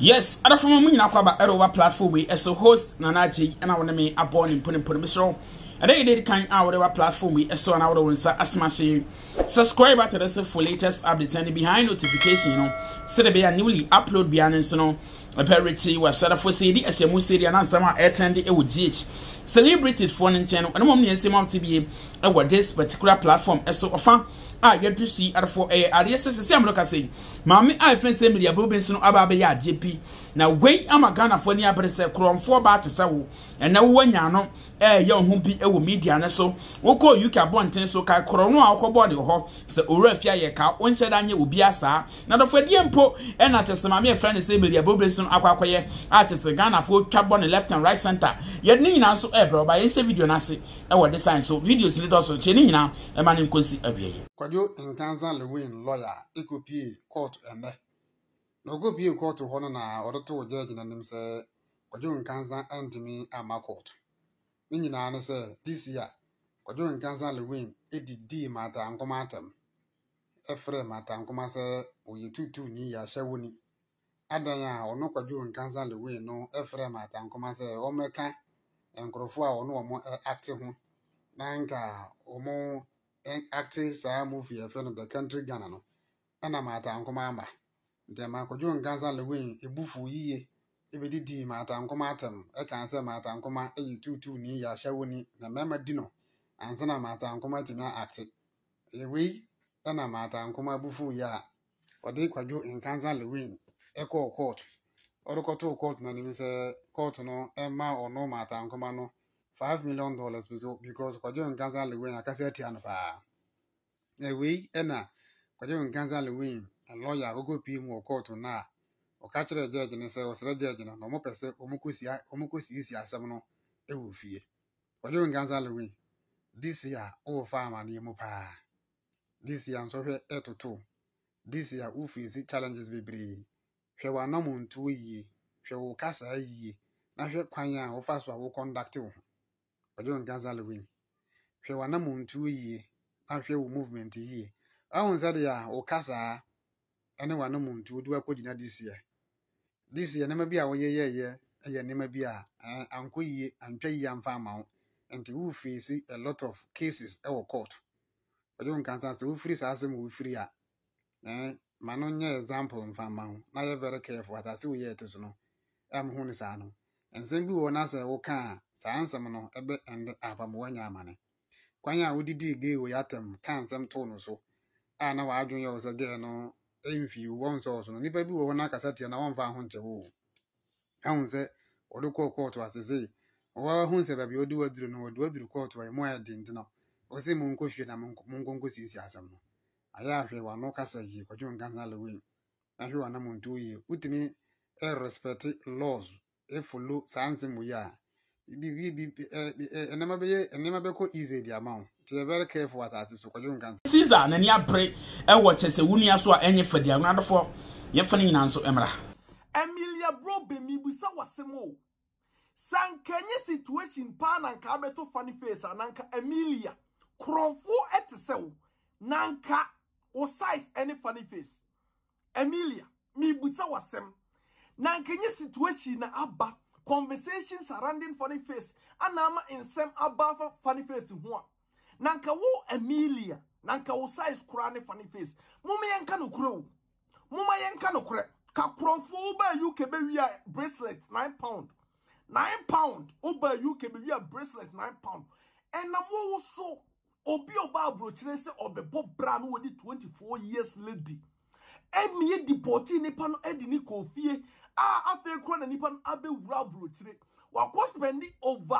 Yes, I don't from me about Erowa platform we as a host Nanaji and I wanna me a born in putting Mr. And then they kind out of platform we as so and I would smash you. Subscribe to the for latest updates and behind notification, you know. So they be a newly upload behind so no a parity website for CD as your city and some attend it would ditch. Celebrated phone channel and mom and Simon TV over this particular platform as so often. Ah, you do see at 4 a.m. I guess it's the same look I say. Mammy, I fancy Emelia Brobbey no Ababaya JP. Now, wait, I'm a gunner for near Bresa Crom 4 bar to Saw, and now one yano, young humpy, a media, and so, Oko, you can bond ten so car corono alcohol body or so, Urefia, your car, one said, and you will be a sar. Now, for the empo, and at the mammy friend is Emelia Brobbey no Aquaquia, artist the gunner for carbon left and right center. Yet, Nina so ever by a video nasty, our design so videos in the doors of Chenina, a man in Quincy Abbey. You in Kansas Lewin lawyer, it could be court and no good be court to Honona or to a judge and him say, but you in Kansas and to me and my court. Ninja say, this year, but you in Kansas Lewin, it did D matter and come at him. A friend matter and come say, or you 2 2 near Shawuni. Adaya or no, but you in Kansas Lewin, no, a friend matter and come say, or Mecca and Crofua or no more active one. Nanka or more. Acting sa movie a friend of the country Ghana no ana mata nkoma ama de ma kojo nganza lewin ebufu yiye ebedidi mata nkoma atam e kan se mata nkoma e tutu ni ya shawoni na mama dino anza na mata nkoma tina ati ewi ana mata nkoma bufu ya odi kwajo nganza lewin eko court orukoto court na nimi se court no ema ono mata nkoma no $5 million because Kwajon Ganza Lewin a cassette and fire. A way, Enna, Kwajon Ganza Lewin, a lawyer who go pee more court on now, or catch the judge and say, or the judge, no more per se, Omukus is ya seminal, a woofy. Kwajon Ganza Lewin, this year, oh farmer near Mopa. This year, I'm sorry, 8 to 2. This year, woofy challenges be brave. She were no moon 2 ye, she will cast a ye, now she quanya or fast will conduct you. Kwajon Ganza Lewin. She was not moon 2 ye, and she will movement ye. I won't say ya or Casa, and no moon to do a codina this year. This year, never be our ye, and your name be a uncle ye and pay yam farm out, and to who face a lot of cases our court. Kwajon Ganza who frees us and will free her. Eh, Manonia example in farm out. Now you're very careful what I see ye to know. I'm Hunisano, and send you on us a can. Sansamo, a bit and Abamwanya money. Quanya would dig gay way at them, can't some tone or so. I know I join yours again, no, if you want so, no baby will knock us at you and I won't find a woo. Hounse, or do call to us to say, or Hunse, baby, or do a drone or do a call to a moya dinner, or say Moncofian and Mongongus is yasam. I have here one no cassage, but you and Ganza Lewin. And you are not moon 2 ye, would me, a respected laws, if follow Sansim we are. Be easy the amount. Be very careful what I say. So Kwajon Ganza. Caesar, nanya break. Watch us. Wuni aswa enye fedi. Another for. Yefani nanso emra. Emelia Brobbey mi busa wasemo. San Kenya situation pan nanka abeto funny face nanka Emelia kromfo etsew nanka o size any funny face. Emelia mi busa wasem. Nanka Kenya situation na abba. Conversation surrounding funny face anama in sem above funny face huwa nanka wo Emelia nanka wo size kurane funny face muma yenka no kure muma yenka no kure ka kronfo ba UK be wia bracelet £9 oba UK be wia bracelet £9 and na wo so obi oba abrochire se obebo bra no wodi 24 years lady emi deporti nipa no edi ni kofie after Kron and Nippon Abbey Rabro today, while cost spending over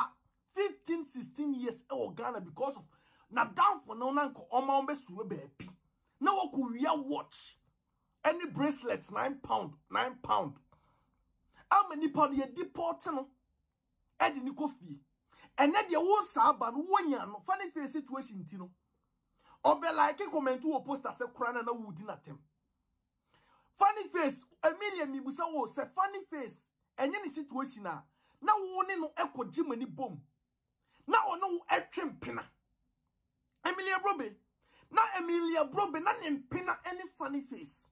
15-16 years in Ghana because of Nadam for no uncle or Mambes Webby. Now, we are watch any bracelets £9. How many pound ye deportano? Eddie Nicofi, and that your old Saban Wanyan, funny face situation, Tino. Or be like a comment to oppose that Kron and a wooden attempt. Funny face, Emelia Mibusa was a funny face, and any situation now. Now, only no echo Jiminy boom. Now, no action pinner. Emelia Brobbey, not Emelia Brobbey, not in pinner any funny face.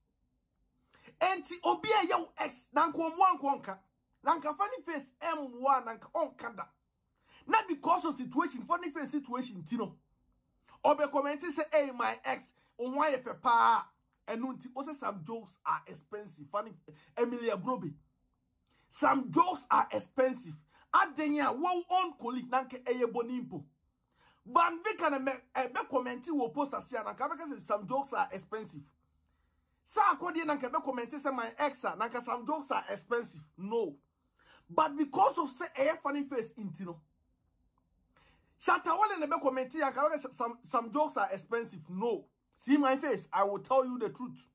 Enti obi e yew x nanko mwanko onka. Nanka funny face M1 nanka onka da. Na because of situation funny face situation tino. Obe comment say hey my ex onwa ye fe pa. Enu nti o say some jokes are expensive. Funny Emelia Brobbey. Some jokes are expensive. Adenya wo on colleague nanka eye bonimpo. Van Vikan be commenti wo post asia nanka be say some jokes are expensive. Sa akodi nanka be commenti say my ex nanka some jokes are expensive. No. But because of say eye funny face intino. Shatawale nebe commenti nanka some jokes are expensive. No. See my face, I will tell you the truth.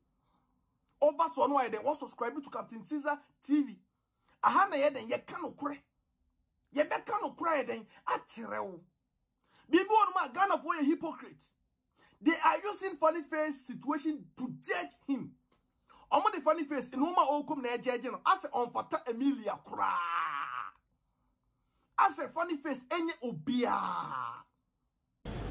Oba so no then what subscribe to Captain Caesar TV. Aha na ye den ye ka no kure. Ye be ka no kure den acherewo. Bibi onuma Ghana for a hypocrite. They are using funny face situation to judge him. Omo the funny face in woman okum na judge no. Ase onfata Emelia kura. Ase funny face enye obia.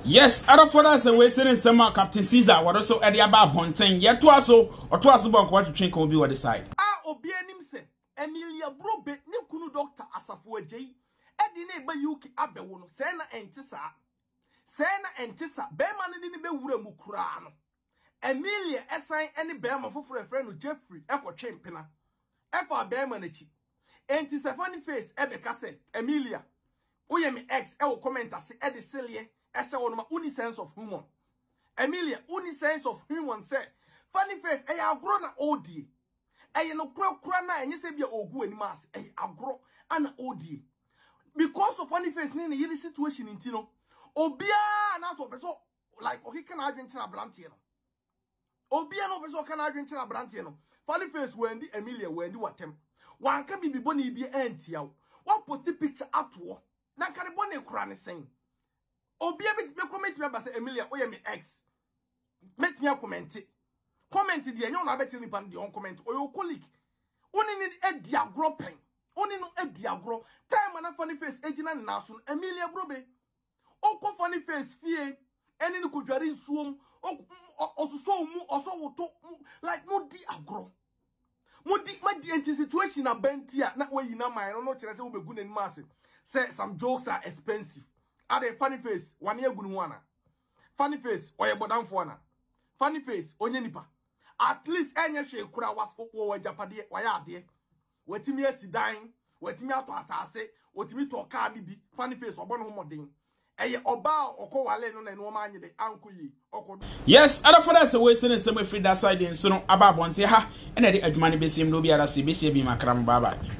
Yes, other fathers and we said in summer Captain Caesar were also at the about Bonten, yet to us or to us about what you think will be on the side. Ah, Obianim said, Emelia Brobbey, no Kunu doctor Asafo J. Eddie neighbor Yuki Abewono, Sena and Tissa, Beman in the Bewura Mukurano. Emelia assign any Beman for a friend with Jeffrey, Echo Champina, Echo Bemanichi. And Tissa funny face, Ebekase, Emelia. Uyemi ex, El commenter, Eddie Celia. Ese wonuma uni sense of humor. Emelia, uni sense of humor say. Funny face, eh agro na odie. Eh no kura kura na enye se bia ogu eni mas. Eh agro ana odie. Because of funny face ni yiri situation intino. Obia na so beso like okay can I drink na brantie no. Obia no beso can I drink na brantie no. Funny face wendi Emelia wendi watem. Wan ka bibi boni bi entia wo. Wan post picture atwo. Na ka de boni kura ne sen. Obia bit me comment me ba say Emelia o ye me ex. Met me comment. Comment di enye na betini pan di on comment o ye colleague. Oni ni edi agro pen. Oni no edi agro. Time na funny face ejina ni naso Emelia Brobbey. O ko funny face fie eni ni kodware nsuom o so mu o so woto like no di agro. Mo di ma di enti situation na bentia na we yina man no chere say we begu na ni ma ase. Say some jokes are expensive. Ade funny face wane agunu wana funny face oye bodamfo wana funny face onye nipa at least enye hwe kura wasfo wo japade waye ade watimi asidan watimi ato asase watimi to ka bibi funny face obo no moden eye oba okowale no na no ma anyede ankoyi okodo. Yes, other fathers we say some free that side in so no ababonte ha ene de adwuma ne besim no bi ara se be makram baba.